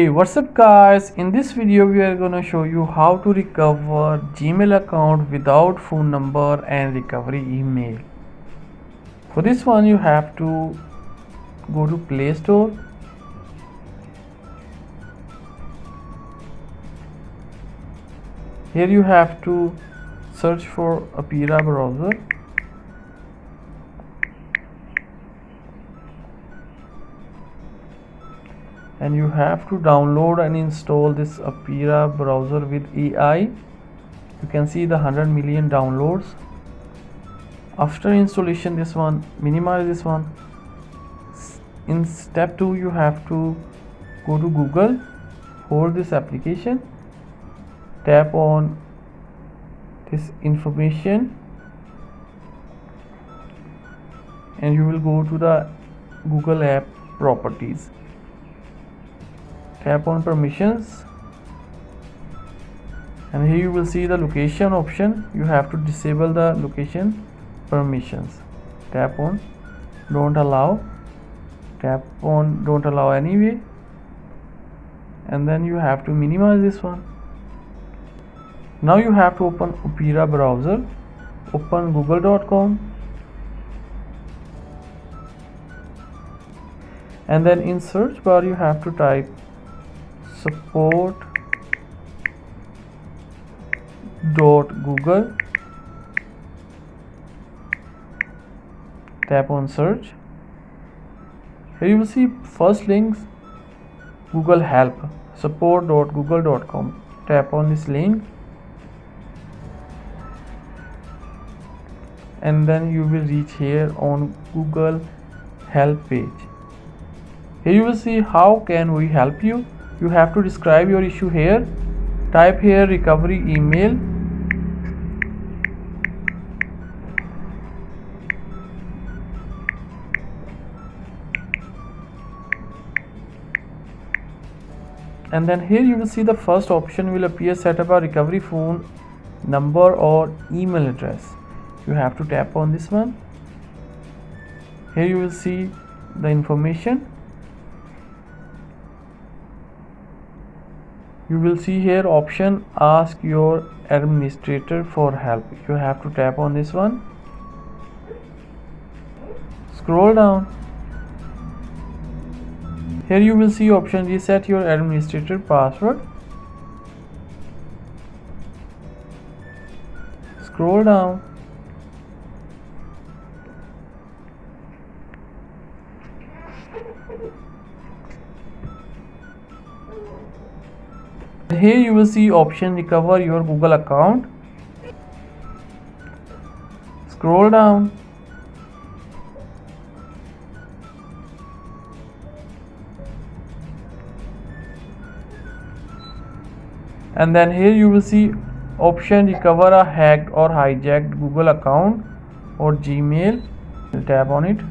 Hey, what's up guys, in this video we are gonna show you how to recover Gmail account without phone number and recovery email. For this one you have to go to Play Store, here you have to search for Opera browser. And you have to download and install this Opera browser with AI. You can see the 100 million downloads. After installation, this one, minimize this one. In step 2, you have to go to Google, hold this application, tap on this information, and you will go to the Google app properties. Tap on permissions, and here you will see the location option. You have to disable the location permissions. Tap on don't allow, tap on don't allow anyway, and then you have to minimize this one. Now you have to open Opera browser, open google.com, and then in search bar you have to type support.google. Tap on search. Here you will see first links, Google help, support.google.com. tap on this link and then you will reach here on Google help page. Here you will see how can we help you. You have to describe your issue here. Type here recovery email. And then here you will see the first option will appear, set up a recovery phone number or email address. You have to tap on this one. Here you will see the information. You will see here option ask your administrator for help. You have to tap on this one. Scroll down. Here you will see option reset your administrator password. Scroll down. Here you will see option recover your Google account. Scroll down. And then here you will see option recover a hacked or hijacked Google account or Gmail. Tap on it.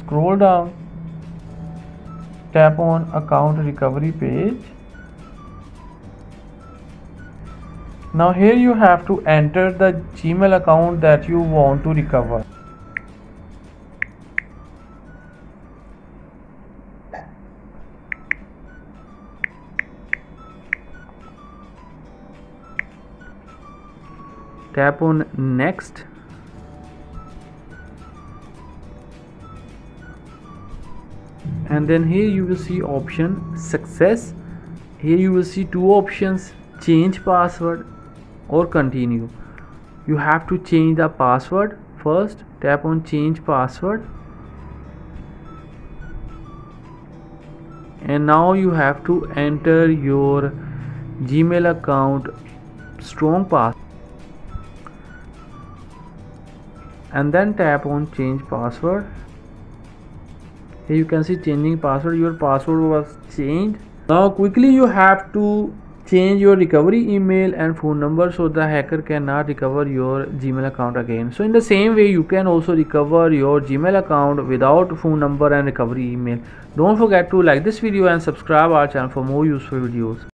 Scroll down. Tap on account recovery page. Now here you have to enter the Gmail account that you want to recover. Tap on next. And then here you will see option success. Here you will see two options, change password or continue. You have to change the password first. Tap on change password. And now you have to enter your Gmail account strong password. And then tap on change password. Here you can see changing password, your password was changed. Now quickly you have to change your recovery email and phone number so the hacker cannot recover your Gmail account again. So in the same way you can also recover your Gmail account without phone number and recovery email. Don't forget to like this video and subscribe our channel for more useful videos.